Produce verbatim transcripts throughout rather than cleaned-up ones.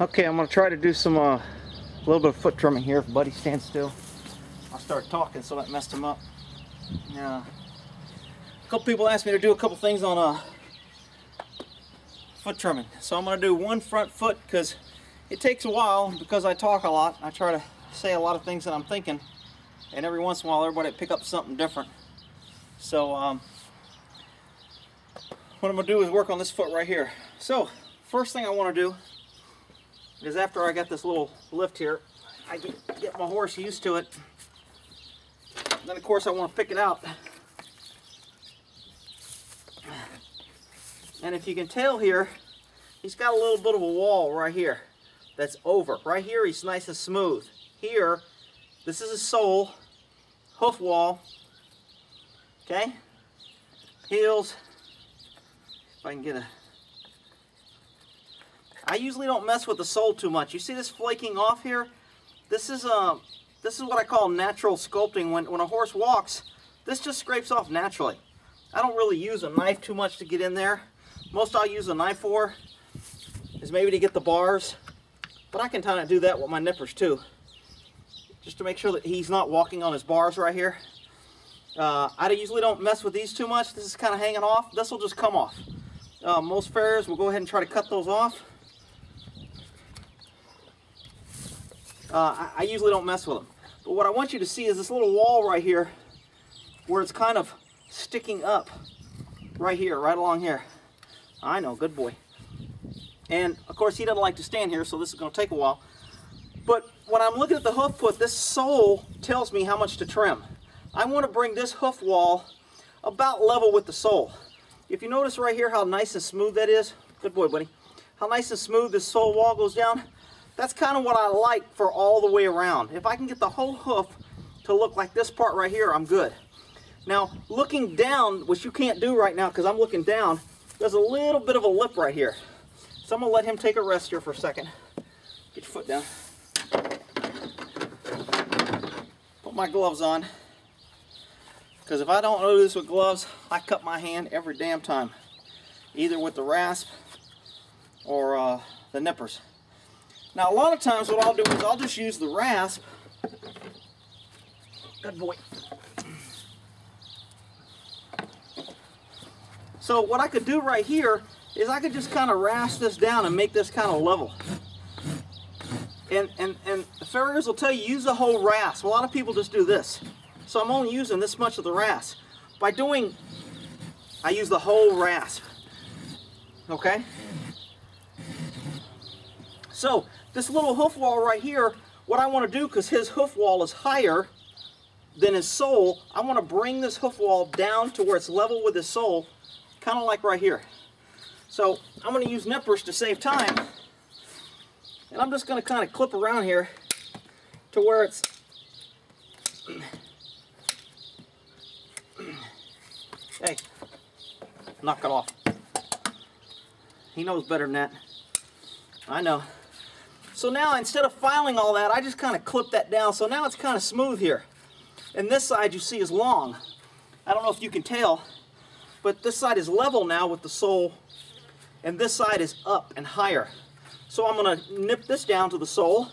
Okay, I'm gonna try to do some a uh, little bit of foot drumming here if Buddy stands still. I started talking, so that messed him up. Yeah, a couple people asked me to do a couple things on a uh, foot drumming, so I'm gonna do one front foot because it takes a while. Because I talk a lot, I try to say a lot of things that I'm thinking, and every once in a while everybody pick up something different. So um, what I'm gonna do is work on this foot right here. So first thing I want to do is, after I got this little lift here, I get, get my horse used to it. Then of course I want to pick it out. And if you can tell here, he's got a little bit of a wall right here that's over. Right here he's nice and smooth. Here, this is his sole, hoof wall, okay? Heels, if I can get a... I usually don't mess with the sole too much. You see this flaking off here? This is, uh, this is what I call natural sculpting. When, when a horse walks, this just scrapes off naturally. I don't really use a knife too much to get in there. Most I'll use a knife for is maybe to get the bars, but I can kind of do that with my nippers too, just to make sure that he's not walking on his bars right here. Uh, I usually don't mess with these too much. This is kind of hanging off. This will just come off. Uh, most farriers will go ahead and try to cut those off. Uh, I, I usually don't mess with them. But what I want you to see is this little wall right here where it's kind of sticking up right here, right along here. I know, good boy. And of course he doesn't like to stand here, so this is going to take a while. But when I'm looking at the hoof foot, this sole tells me how much to trim. I want to bring this hoof wall about level with the sole. If you notice right here how nice and smooth that is, good boy, buddy, how nice and smooth this sole wall goes down, that's kind of what I like for all the way around. If I can get the whole hoof to look like this part right here, I'm good. Now, looking down, which you can't do right now because I'm looking down, there's a little bit of a lip right here. So I'm going to let him take a rest here for a second. Get your foot down. Put my gloves on, because if I don't do this with gloves, I cut my hand every damn time, either with the rasp or uh, the nippers. Now a lot of times what I'll do is I'll just use the rasp. Good boy. So what I could do right here is I could just kind of rasp this down and make this kind of level. And, and, and the farriers will tell you, use the whole rasp. A lot of people just do this. So I'm only using this much of the rasp. By doing, I use the whole rasp, okay? So this little hoof wall right here, what I want to do, because his hoof wall is higher than his sole, I want to bring this hoof wall down to where it's level with his sole, kind of like right here. So I'm going to use nippers to save time, and I'm just going to kind of clip around here to where it's... Hey, knock it off. He knows better than that. I know. So now instead of filing all that, I just kind of clip that down. So now it's kind of smooth here. And this side you see is long. I don't know if you can tell, but this side is level now with the sole, and this side is up and higher. So I'm going to nip this down to the sole.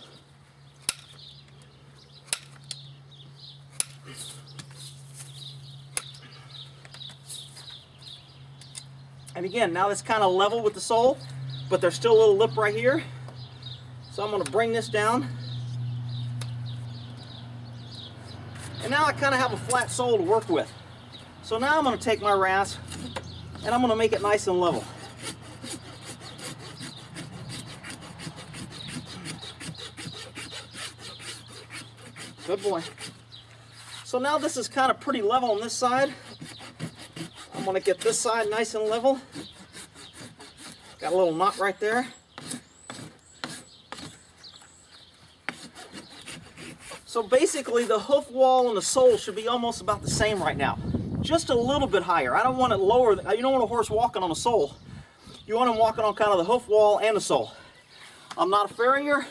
And again, now it's kind of level with the sole, but there's still a little lip right here. So I'm going to bring this down. And now I kind of have a flat sole to work with. So now I'm going to take my rasp and I'm going to make it nice and level. Good boy. So now this is kind of pretty level on this side. I'm going to get this side nice and level. Got a little knot right there. So basically the hoof wall and the sole should be almost about the same right now. Just a little bit higher. I don't want it lower. You don't want a horse walking on the sole. You want him walking on kind of the hoof wall and the sole. I'm not a farrier.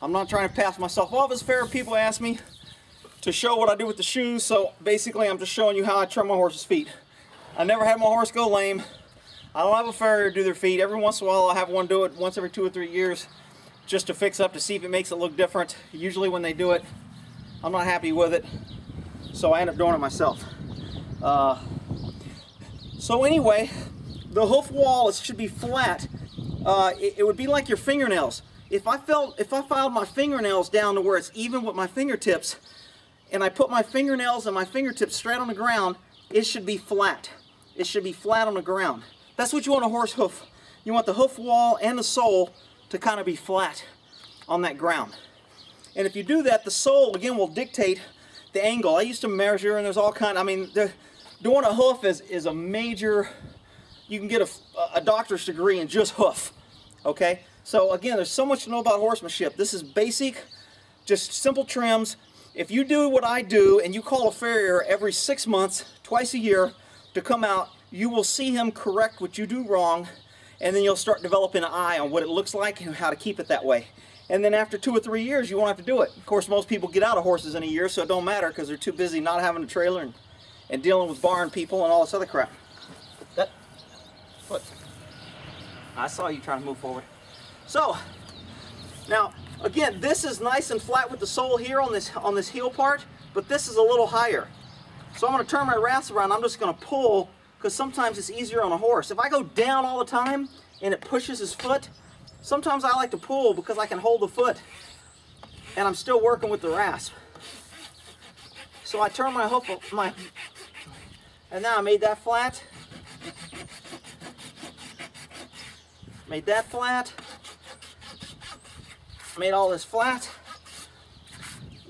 I'm not trying to pass myself off as fair. People ask me to show what I do with the shoes. So basically I'm just showing you how I trim my horse's feet. I never had my horse go lame. I don't have a farrier do their feet. Every once in a while I'll have one do it once every two or three years. just to fix up to see if it makes it look different. Usually when they do it, I'm not happy with it, so I end up doing it myself. Uh, so anyway, the hoof wall is, should be flat. Uh, it, it would be like your fingernails. If I felt, if I filed my fingernails down to where it's even with my fingertips, and I put my fingernails and my fingertips straight on the ground, it should be flat. It should be flat on the ground. That's what you want a horse hoof. You want the hoof wall and the sole to kind of be flat on that ground. And if you do that, the sole, again, will dictate the angle. I used to measure, and there's all kind of, I mean, the, doing a hoof is, is a major, you can get a, a doctor's degree in just hoof, okay? So again, there's so much to know about horsemanship. This is basic, just simple trims. If you do what I do and you call a farrier every six months, twice a year, to come out, you will see him correct what you do wrong, and then you'll start developing an eye on what it looks like and how to keep it that way. And then after two or three years, you won't have to do it. Of course, most people get out of horses in a year, so it don't matter because they're too busy not having a trailer and, and dealing with barn people and all this other crap. That, what? I saw you trying to move forward. So, now, again, this is nice and flat with the sole here on this, on this heel part, but this is a little higher. So I'm going to turn my wraps around. I'm just going to pull, because sometimes it's easier on a horse. If I go down all the time and it pushes his foot, sometimes I like to pull because I can hold the foot and I'm still working with the rasp. So I turn my hoof, my, and now I made that flat. Made that flat. Made all this flat.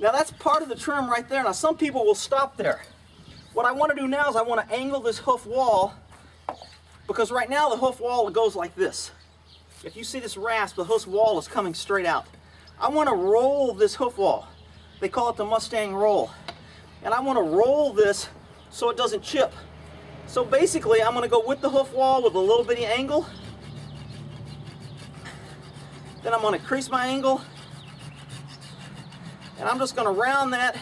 Now that's part of the trim right there. Now some people will stop there. What I want to do now is I want to angle this hoof wall, because right now the hoof wall goes like this. If you see this rasp, the hoof wall is coming straight out. I want to roll this hoof wall. They call it the Mustang roll. And I want to roll this so it doesn't chip. So basically I'm going to go with the hoof wall with a little bitty angle. Then I'm going to increase my angle. And I'm just going to round that.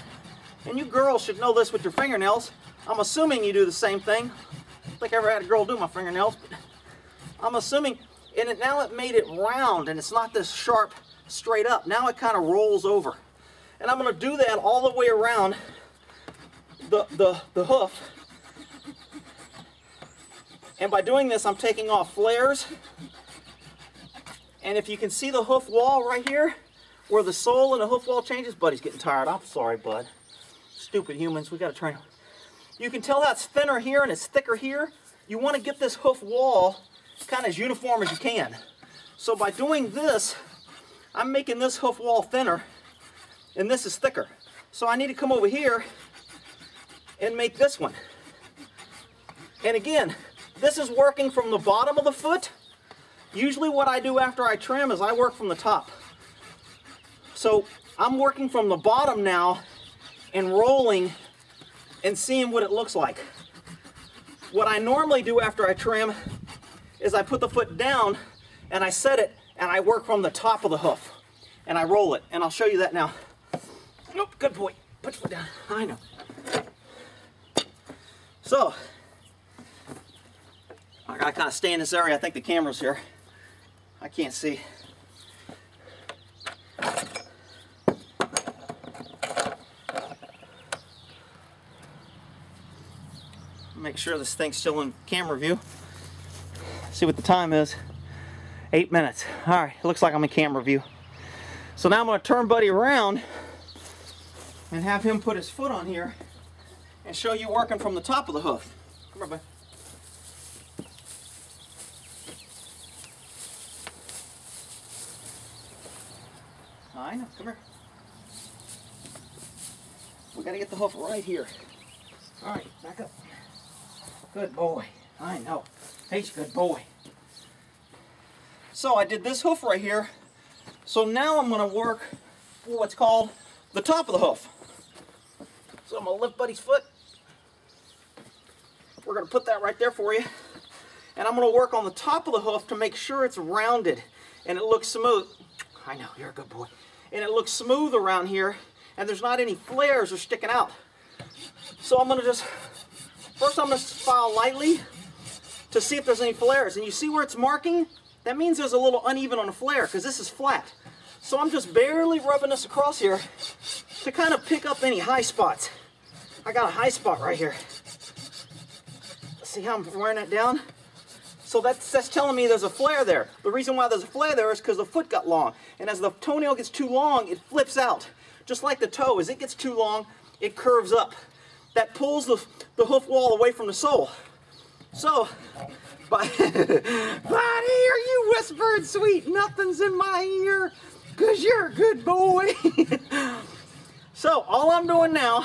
And you girls should know this with your fingernails. I'm assuming you do the same thing. I don't think I ever had a girl do my fingernails, but I'm assuming, and it, now it made it round and it's not this sharp straight up. Now it kind of rolls over. And I'm going to do that all the way around the, the, the hoof. And by doing this, I'm taking off flares. And if you can see the hoof wall right here, where the sole and the hoof wall changes, Buddy's getting tired. I'm sorry, Bud. Stupid humans, we got to train them. You can tell that's thinner here and it's thicker here. You want to get this hoof wall kind of as uniform as you can. So by doing this, I'm making this hoof wall thinner and this is thicker. So I need to come over here and make this one. And again, this is working from the bottom of the foot. Usually what I do after I trim is I work from the top. So I'm working from the bottom now and rolling and seeing what it looks like. What I normally do after I trim is I put the foot down and I set it and I work from the top of the hoof and I roll it, and I'll show you that now. Nope, good boy, put your foot down, I know. So, I gotta kind of stay in this area, I think the camera's here. I can't see. Make sure this thing's still in camera view. See what the time is. Eight minutes. All right, it looks like I'm in camera view. So now I'm going to turn Buddy around and have him put his foot on here and show you working from the top of the hoof. Come on, Buddy. I know. Come here. We got to get the hoof right here. All right, back up. Good boy. I know. He's a good boy. So I did this hoof right here. So now I'm going to work what's called the top of the hoof. So I'm going to lift Buddy's foot. We're going to put that right there for you. And I'm going to work on the top of the hoof to make sure it's rounded and it looks smooth. I know, you're a good boy. And it looks smooth around here and there's not any flares or sticking out. So I'm going to just... First, I'm going to file lightly to see if there's any flares. And you see where it's marking? That means there's a little uneven on the flare because this is flat. So I'm just barely rubbing this across here to kind of pick up any high spots. I got a high spot right here. See how I'm wearing it down? So that's, that's telling me there's a flare there. The reason why there's a flare there is because the foot got long. And as the toenail gets too long, it flips out. Just like the toe, as it gets too long, it curves up. That pulls the, the hoof wall away from the sole. So, Buddy, are you whispering sweet nothings in my ear? Because you're a good boy. So, all I'm doing now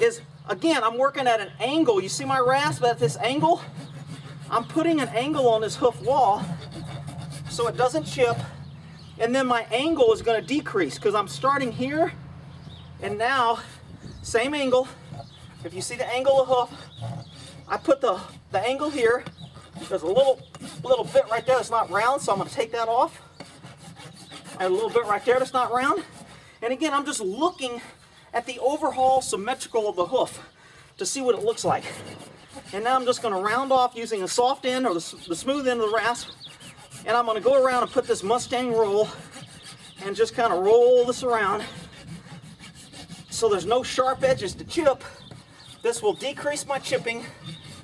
is, again, I'm working at an angle. You see my rasp at this angle? I'm putting an angle on this hoof wall so it doesn't chip. And then my angle is going to decrease because I'm starting here. And now, same angle. If you see the angle of hoof, I put the, the angle here. There's a little, little bit right there that's not round, so I'm going to take that off. And a little bit right there that's not round. And again, I'm just looking at the overhaul symmetrical of the hoof to see what it looks like. And now I'm just going to round off using a soft end or the, the smooth end of the rasp. And I'm going to go around and put this Mustang roll and just kind of roll this around so there's no sharp edges to chip. This will decrease my chipping.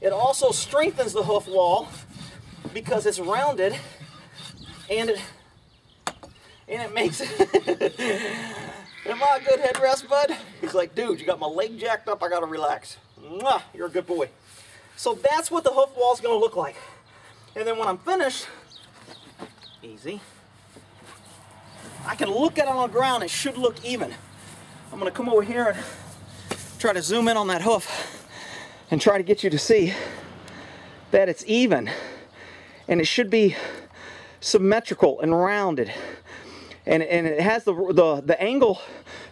It also strengthens the hoof wall because it's rounded, and it, and it makes it. Am I a good headrest, bud? He's like, dude, you got my leg jacked up. I got to relax. Mwah, you're a good boy. So that's what the hoof wall is going to look like. And then when I'm finished, easy, I can look at it on the ground. It should look even. I'm going to come over here and try to zoom in on that hoof and try to get you to see that it's even, and it should be symmetrical and rounded, and, and it has the, the the angle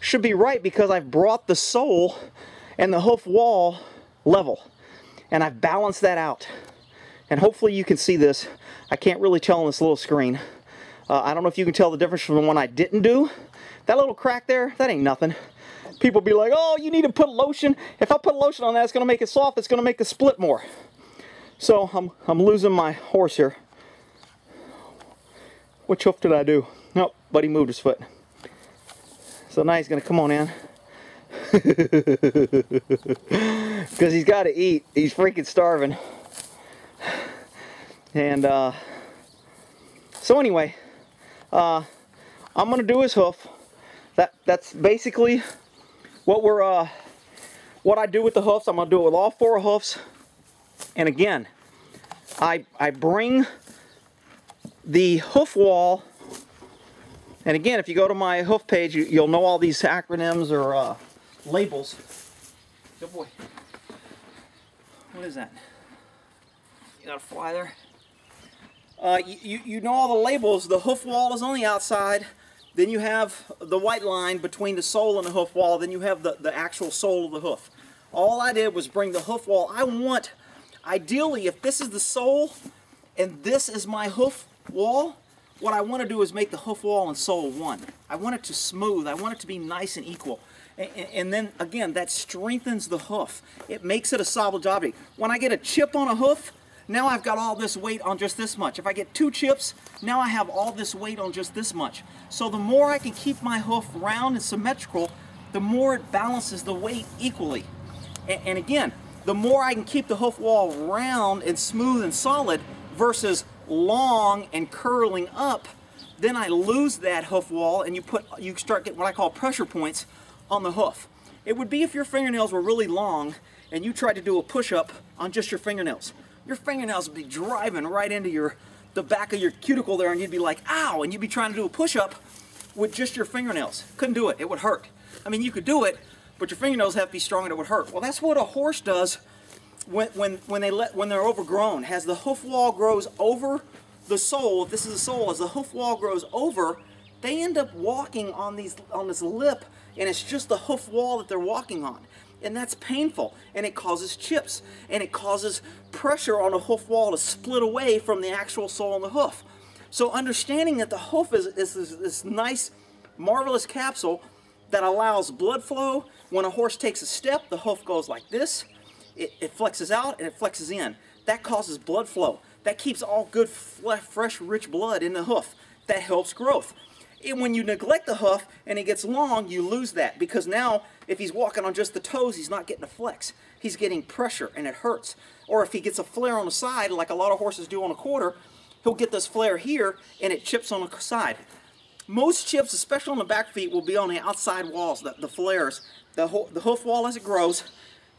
should be right because I've brought the sole and the hoof wall level, and I've balanced that out. And hopefully you can see this. I can't really tell on this little screen. uh, I don't know if you can tell the difference from the one I didn't do. That little crack there, that ain't nothing. People be like, oh, you need to put lotion. If I put lotion on that, it's going to make it soft. It's going to make the split more. So I'm, I'm losing my horse here. Which hoof did I do? Nope, Buddy moved his foot. So now he's going to come on in. Because he's got to eat. He's freaking starving. And uh, so anyway, uh, I'm going to do his hoof. That, that's basically what we're uh, what I do with the hoofs. I'm gonna do it with all four hoofs, and again, I I bring the hoof wall. And again, if you go to my hoof page, you, you'll know all these acronyms or uh, labels. Good boy. What is that? You got a fly there. Uh, you you know all the labels. The hoof wall is on the outside. Then you have the white line between the sole and the hoof wall. Then you have the, the actual sole of the hoof. All I did was bring the hoof wall. I want, ideally, if this is the sole and this is my hoof wall, what I want to do is make the hoof wall and sole one. I want it to smooth. I want it to be nice and equal. And, and, and then, again, that strengthens the hoof. It makes it a solid object. When I get a chip on a hoof, now I've got all this weight on just this much. If I get two chips, now I have all this weight on just this much. So the more I can keep my hoof round and symmetrical, the more it balances the weight equally. And, and again, the more I can keep the hoof wall round and smooth and solid versus long and curling up, then I lose that hoof wall, and you put you start getting what I call pressure points on the hoof. It would be if your fingernails were really long and you tried to do a push-up on just your fingernails. Your fingernails would be driving right into your the back of your cuticle there, and you'd be like, ow, and you'd be trying to do a push-up with just your fingernails. Couldn't do it. It would hurt. I mean, you could do it, but your fingernails have to be strong and it would hurt. Well, that's what a horse does when, when, when, they let, when they're overgrown. As the hoof wall grows over the sole, if this is the sole, as the hoof wall grows over, they end up walking on, these, on this lip, and it's just the hoof wall that they're walking on. And that's painful, and it causes chips, and it causes pressure on the hoof wall to split away from the actual sole on the hoof. So understanding that the hoof is, is, is this nice, marvelous capsule that allows blood flow. When a horse takes a step, the hoof goes like this. It, it flexes out, and it flexes in. That causes blood flow. That keeps all good, fresh, rich blood in the hoof. That helps growth. And when you neglect the hoof and it gets long, you lose that, because now if he's walking on just the toes, he's not getting a flex. He's getting pressure and it hurts. Or if he gets a flare on the side, like a lot of horses do on a quarter, he'll get this flare here and it chips on the side. Most chips, especially on the back feet, will be on the outside walls, the, the flares. The, ho the hoof wall, as it grows,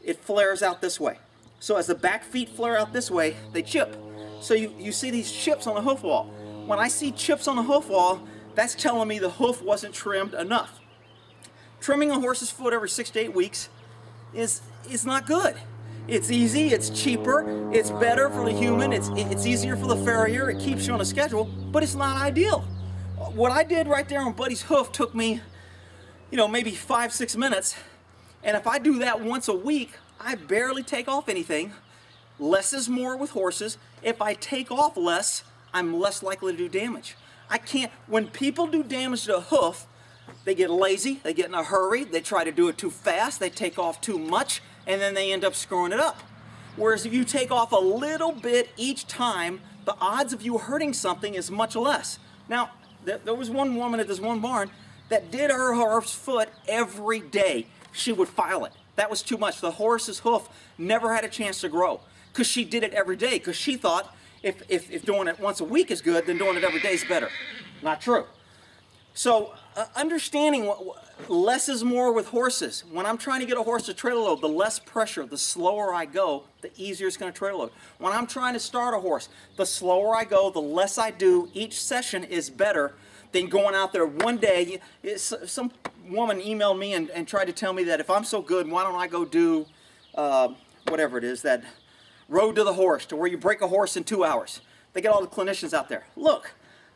it flares out this way. So as the back feet flare out this way, they chip. So you, you see these chips on the hoof wall. When I see chips on the hoof wall, that's telling me the hoof wasn't trimmed enough. Trimming a horse's foot every six to eight weeks is, is not good. It's easy, it's cheaper, it's better for the human, it's, it's easier for the farrier, it keeps you on a schedule, but it's not ideal. What I did right there on Buddy's hoof took me, you know, maybe five, six minutes. And if I do that once a week, I barely take off anything. Less is more with horses. If I take off less, I'm less likely to do damage. I can't, when people do damage to a hoof, they get lazy, they get in a hurry, they try to do it too fast, they take off too much, and then they end up screwing it up. Whereas if you take off a little bit each time, the odds of you hurting something is much less. Now, there was one woman at this one barn that did her horse's foot every day. She would file it. That was too much. The horse's hoof never had a chance to grow because she did it every day, because she thought if, if, if doing it once a week is good, then doing it every day is better. Not true. So uh, understanding what, what, less is more with horses. When I'm trying to get a horse to trailer load, the less pressure, the slower I go, the easier it's going to trailer load. When I'm trying to start a horse, the slower I go, the less I do. Each session is better than going out there one day. Some woman emailed me and, and tried to tell me that if I'm so good, why don't I go do uh, whatever it is, that Road to the Horse, to where you break a horse in two hours. They get all the clinicians out there. Look,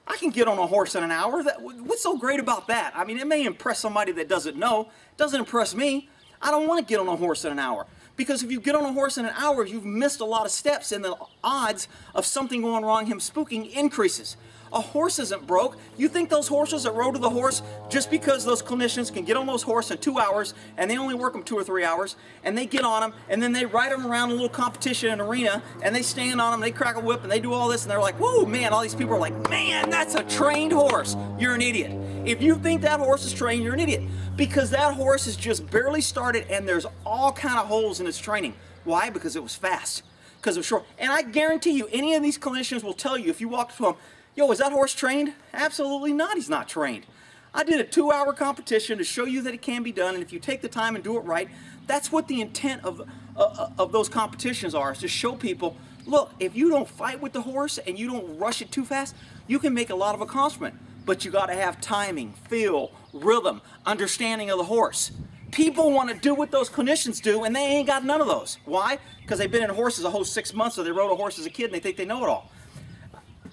I can get on a horse in an hour. That, what's so great about that? I mean, it may impress somebody that doesn't know. It doesn't impress me. I don't want to get on a horse in an hour. Because if you get on a horse in an hour, you've missed a lot of steps, and the odds of something going wrong, him spooking, increases. A horse isn't broke. You think those horses that Road to the Horse, just because those clinicians can get on those horses in two hours, and they only work them two or three hours, and they get on them, and then they ride them around a little competition in an arena, and they stand on them, they crack a whip, and they do all this, and they're like, whoa, man, all these people are like, man, that's a trained horse. You're an idiot. If you think that horse is trained, you're an idiot. Because that horse has just barely started, and there's all kind of holes in its training. Why? Because it was fast. Because it was short. And I guarantee you, any of these clinicians will tell you, if you walk to them, yo, is that horse trained? Absolutely not, he's not trained. I did a two-hour competition to show you that it can be done, and if you take the time and do it right, that's what the intent of, uh, of those competitions are, is to show people, look, if you don't fight with the horse and you don't rush it too fast, you can make a lot of accomplishment, but you gotta have timing, feel, rhythm, understanding of the horse. People wanna do what those clinicians do, and they ain't got none of those. Why? Because they've been in horses a whole six months, or they rode a horse as a kid and they think they know it all.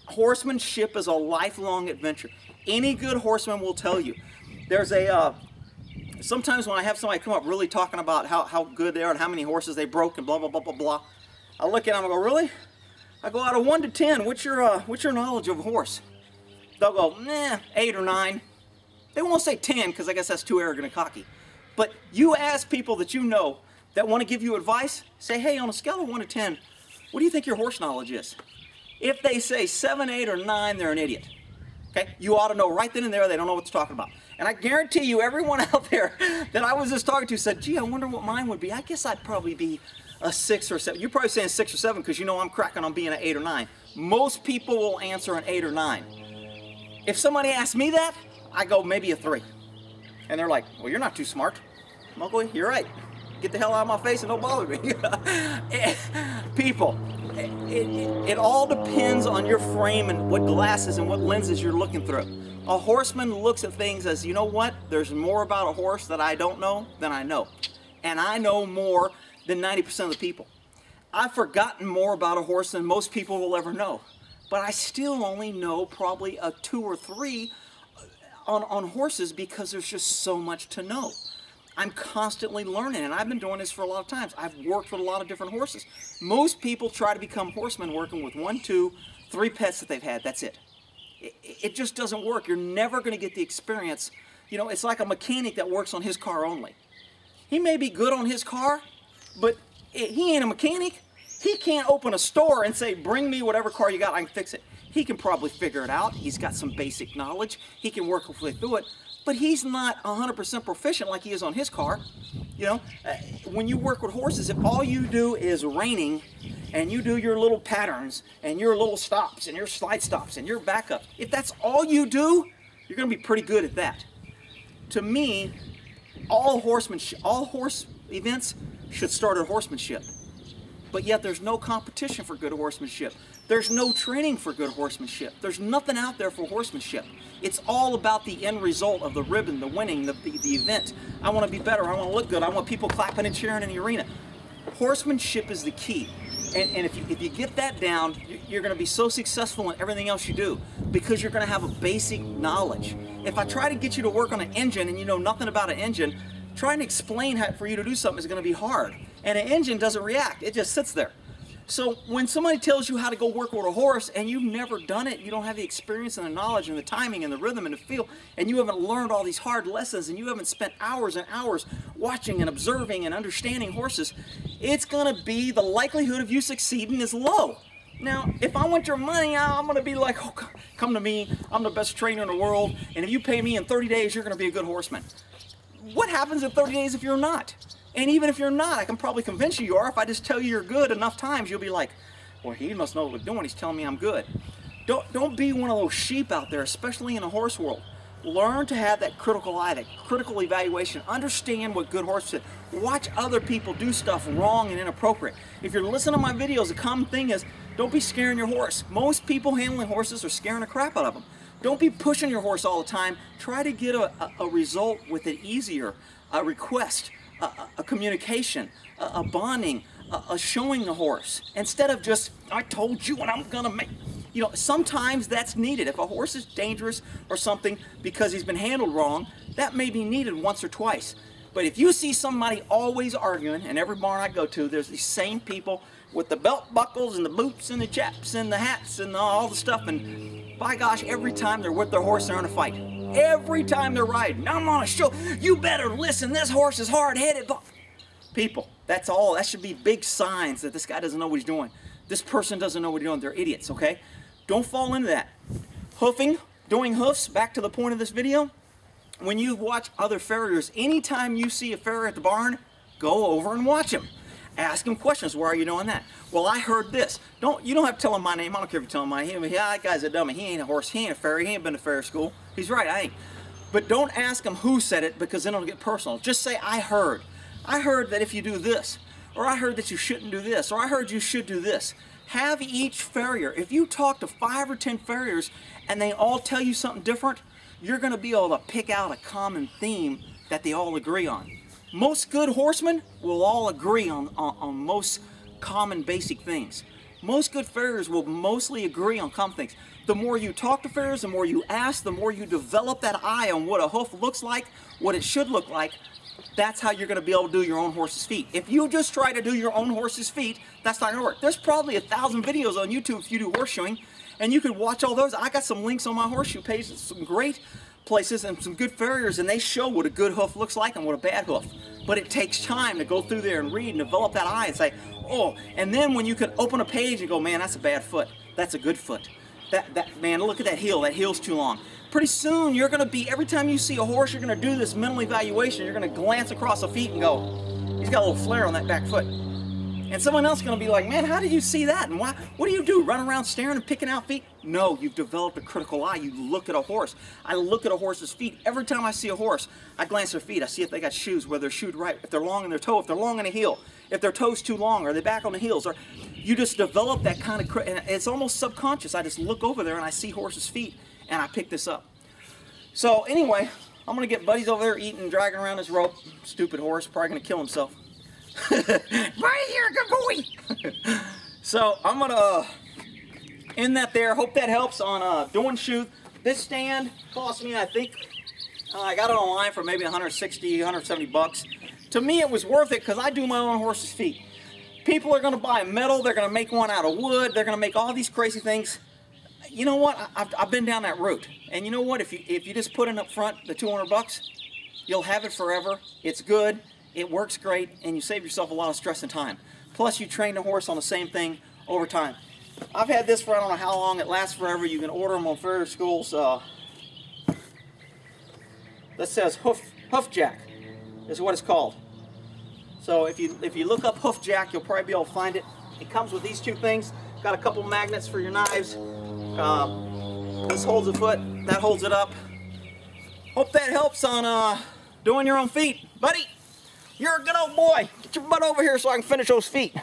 Horsemanship is a lifelong adventure. Any good horseman will tell you. There's a, uh, sometimes when I have somebody come up really talking about how, how good they are and how many horses they broke and blah, blah, blah, blah, blah. I look at them and I go, really? I go, out of one to ten, what's your, uh, what's your knowledge of a horse? They'll go, nah, eight or nine. They won't say ten, because I guess that's too arrogant and cocky. But you ask people that you know that want to give you advice, say, hey, on a scale of one to ten, what do you think your horse knowledge is? If they say seven, eight, or nine, they're an idiot. Okay? You ought to know right then and there they don't know what they're talking about. And I guarantee you, everyone out there that I was just talking to said, gee, I wonder what mine would be. I guess I'd probably be a six or seven. You're probably saying six or seven because you know I'm cracking on being an eight or nine. Most people will answer an eight or nine. If somebody asks me that, I go, maybe a three. And they're like, well, you're not too smart. Mowgli, you're right. Get the hell out of my face and don't bother me. People. It, it, it all depends on your frame and what glasses and what lenses you're looking through. A horseman looks at things as, you know what, there's more about a horse that I don't know than I know. And I know more than ninety percent of the people. I've forgotten more about a horse than most people will ever know. But I still only know probably a two or three on, on horses, because there's just so much to know. I'm constantly learning, and I've been doing this for a lot of times. I've worked with a lot of different horses. Most people try to become horsemen working with one, two, three pets that they've had. That's it. It, it just doesn't work. You're never going to get the experience. You know, it's like a mechanic that works on his car only. He may be good on his car, but it, he ain't a mechanic. He can't open a store and say, bring me whatever car you got, I can fix it. He can probably figure it out. He's got some basic knowledge. He can work his way through it, but he's not one hundred percent proficient like he is on his car. You know, when you work with horses, if all you do is reining and you do your little patterns and your little stops and your slide stops and your backup, if that's all you do, you're going to be pretty good at that. To me, all horsemanship, all horse events should start at horsemanship. But yet there's no competition for good horsemanship. There's no training for good horsemanship. There's nothing out there for horsemanship. It's all about the end result of the ribbon, the winning, the, the, the event. I want to be better. I want to look good. I want people clapping and cheering in the arena. Horsemanship is the key. And, and if, you, if you get that down, you're going to be so successful in everything else you do because you're going to have a basic knowledge. If I try to get you to work on an engine and you know nothing about an engine, trying to explain how for you to do something is going to be hard. And an engine doesn't react. It just sits there. So when somebody tells you how to go work with a horse and you've never done it, you don't have the experience and the knowledge and the timing and the rhythm and the feel, and you haven't learned all these hard lessons and you haven't spent hours and hours watching and observing and understanding horses, it's going to be, the likelihood of you succeeding is low. Now, if I want your money, I'm going to be like, oh, come to me. I'm the best trainer in the world. And if you pay me in thirty days, you're going to be a good horseman. What happens in thirty days if you're not? And even if you're not, I can probably convince you you are. If I just tell you you're good enough times, you'll be like, well, he must know what we're doing. He's telling me I'm good. Don't, don't be one of those sheep out there, especially in the horse world. Learn to have that critical eye, that critical evaluation. Understand what good horses do. Watch other people do stuff wrong and inappropriate. If you're listening to my videos, the common thing is don't be scaring your horse. Most people handling horses are scaring the crap out of them. Don't be pushing your horse all the time. Try to get a, a, a result with it easier, a request, a, a, a communication, a, a bonding, a, a showing the horse. Instead of just, I told you and I'm gonna make, you know, sometimes that's needed. If a horse is dangerous or something because he's been handled wrong, that may be needed once or twice. But if you see somebody always arguing, and every barn I go to, there's these same people with the belt buckles and the boots and the chaps and the hats and all the stuff, and by gosh, every time they're with their horse, they're in a fight. Every time they're riding, I'm on a show. You better listen. This horse is hard-headed. People, that's all. That should be big signs that this guy doesn't know what he's doing. This person doesn't know what he's doing. They're idiots, okay? Don't fall into that. Hoofing, doing hoofs, back to the point of this video. When you watch other farriers, anytime you see a farrier at the barn, go over and watch him. Ask him questions. Why are you doing that? Well, I heard this. Don't you don't have to tell him my name. I don't care if you tell him my name. Yeah, that guy's a dummy. He ain't a horse. He ain't a farrier. He ain't been to farrier school. He's right. I ain't. But don't ask him who said it, because then it'll get personal. Just say, I heard. I heard that if you do this, or I heard that you shouldn't do this, or I heard you should do this. Have each farrier. If you talk to five or ten farriers and they all tell you something different, you're going to be able to pick out a common theme that they all agree on. Most good horsemen will all agree on, on, on most common basic things. Most good farriers will mostly agree on common things. The more you talk to farriers, the more you ask, the more you develop that eye on what a hoof looks like, what it should look like. That's how you're going to be able to do your own horse's feet. If you just try to do your own horse's feet, that's not going to work. There's probably a thousand videos on YouTube if you do horseshoeing, and you can watch all those. I got some links on my horseshoe page, some great places and some good farriers, and they show what a good hoof looks like and what a bad hoof. But it takes time to go through there and read and develop that eye and say, oh, and then when you can open a page and go, man, that's a bad foot. That's a good foot. That, that man, look at that heel. That heel's too long. Pretty soon you're going to be, every time you see a horse, you're going to do this mental evaluation. You're going to glance across a feet and go, he's got a little flare on that back foot. And someone else is going to be like, man, how did you see that? And why? What do you do? Run around staring and picking out feet? No, you've developed a critical eye. You look at a horse. I look at a horse's feet. Every time I see a horse, I glance at their feet. I see if they got shoes, whether they're shoed right, if they're long in their toe, if they're long in the heel, if their toe's too long, are they back on the heels? Or you just develop that kind of, and it's almost subconscious. I just look over there and I see horses' feet and I pick this up. So anyway, I'm going to get Buddy's over there eating, dragging around this rope. Stupid horse, probably going to kill himself. Right here, good boy. So I'm gonna uh, end that there. Hope that helps on uh, doing shoe. This stand cost me, I think, uh, I got it online for maybe one sixty, one seventy bucks. To me, it was worth it because I do my own horse's feet. People are gonna buy metal. They're gonna make one out of wood. They're gonna make all these crazy things. You know what? I, I've, I've been down that route. And you know what? If you if you just put in up front the two hundred bucks, you'll have it forever. It's good. It works great, and you save yourself a lot of stress and time. Plus, you train the horse on the same thing over time. I've had this for I don't know how long. It lasts forever. You can order them on Ferris Schools. Uh, this says Hoof, Hoof Jack is what it's called. So if you if you look up Hoof Jack, you'll probably be able to find it. It comes with these two things. Got a couple magnets for your knives. Uh, this holds a foot. That holds it up. Hope that helps on uh, doing your own feet. Buddy, you're a good old boy. Get your butt over here so I can finish those feet.